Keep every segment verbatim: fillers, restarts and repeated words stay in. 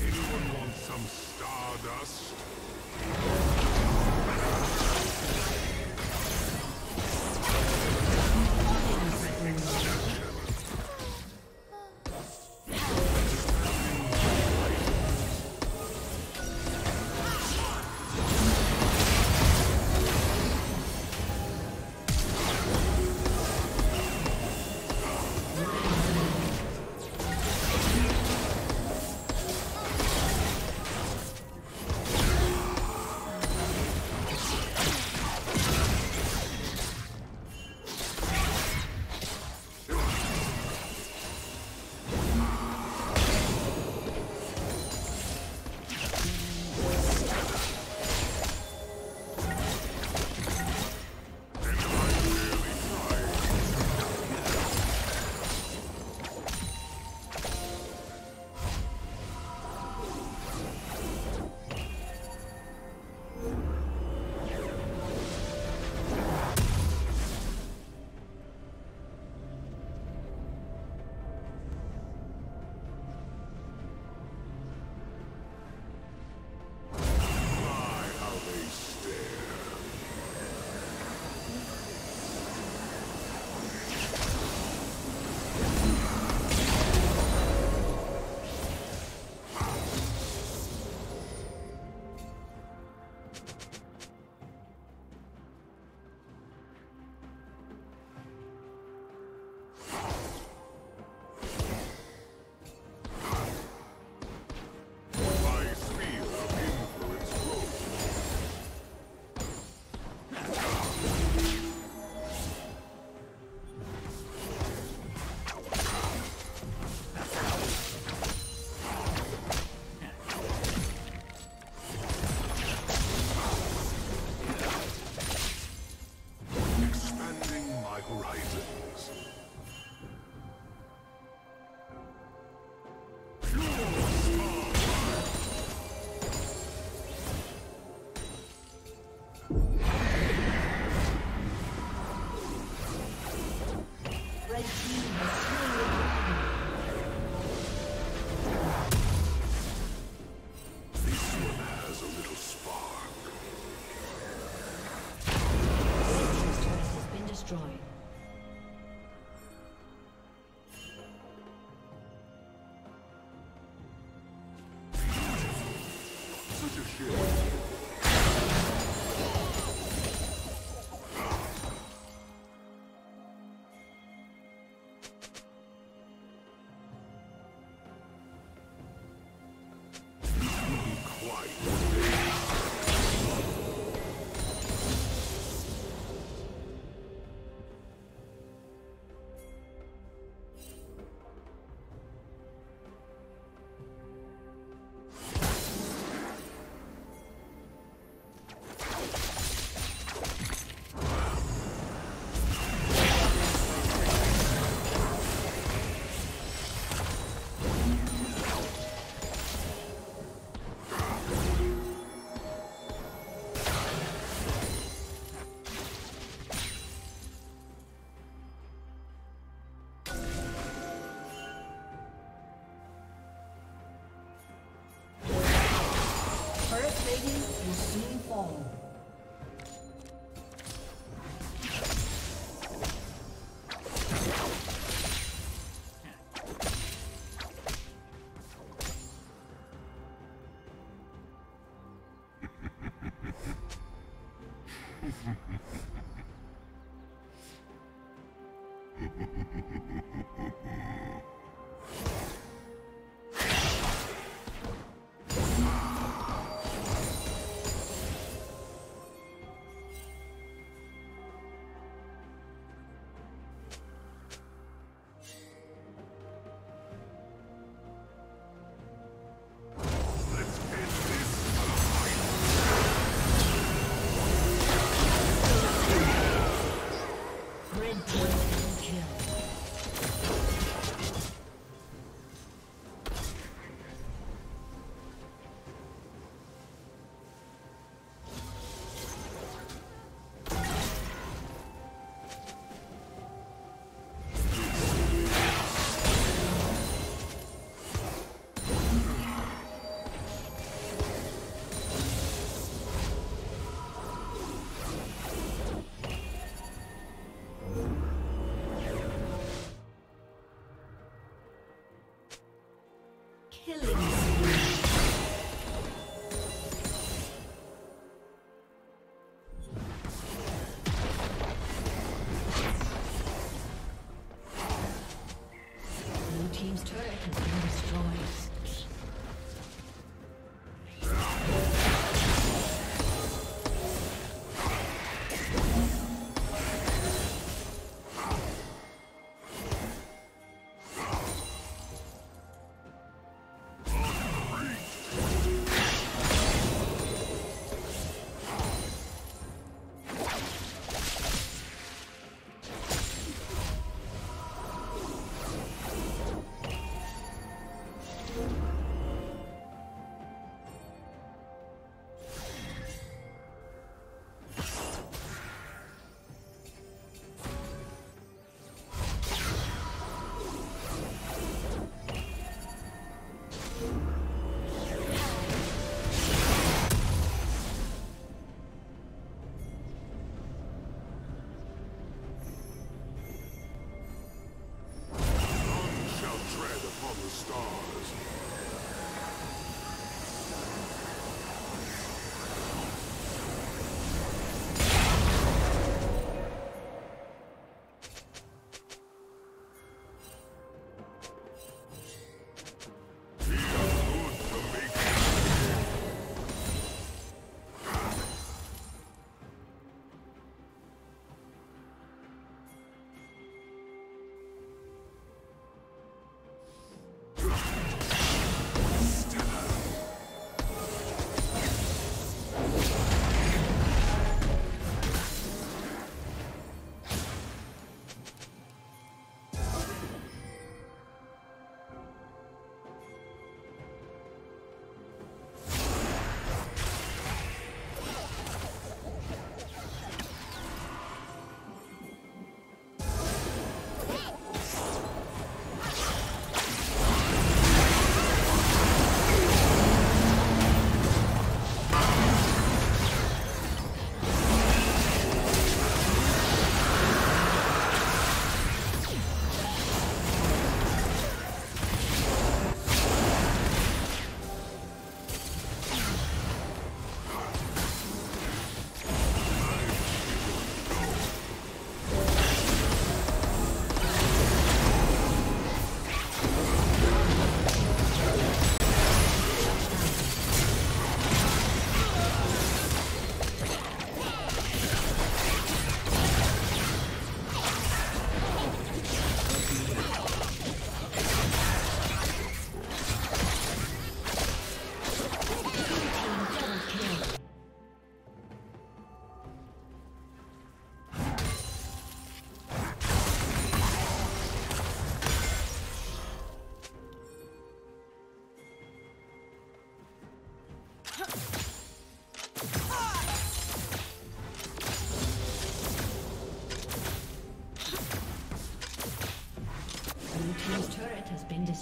Anyone want some stardust? your shield. Will soon fall.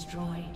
destroyed.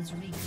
has reconnected.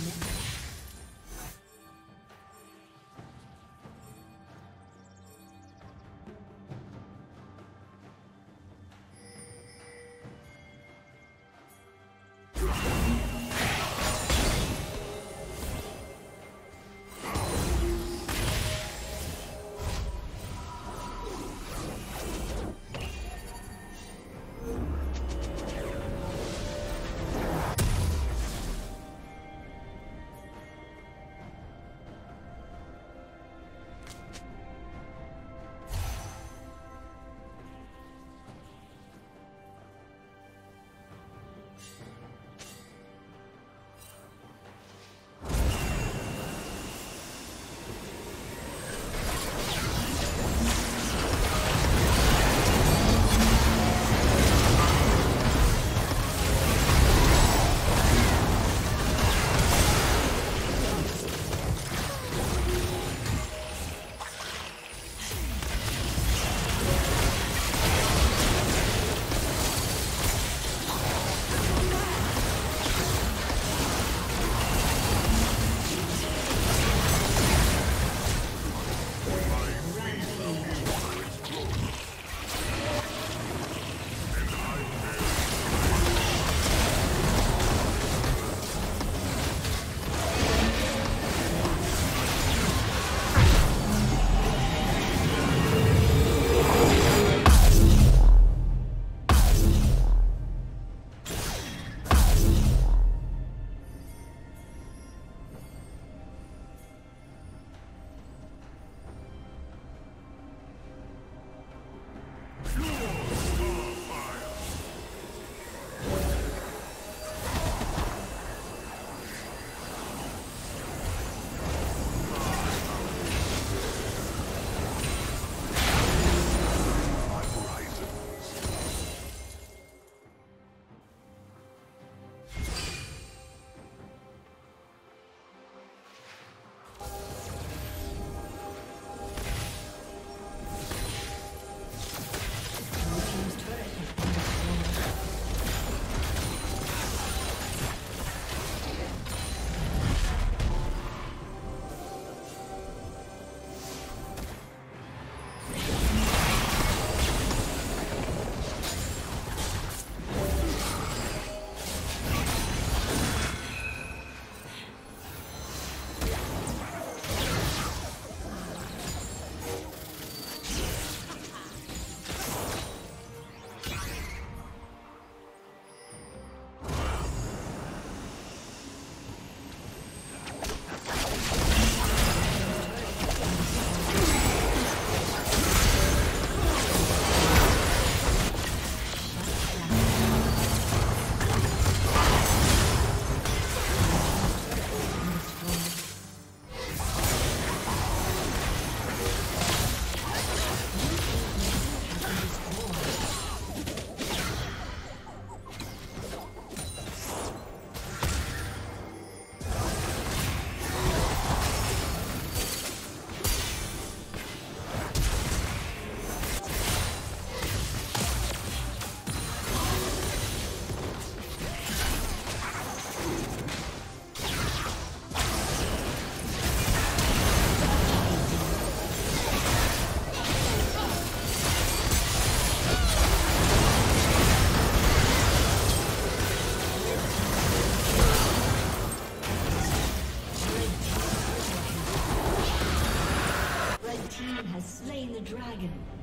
Dragon.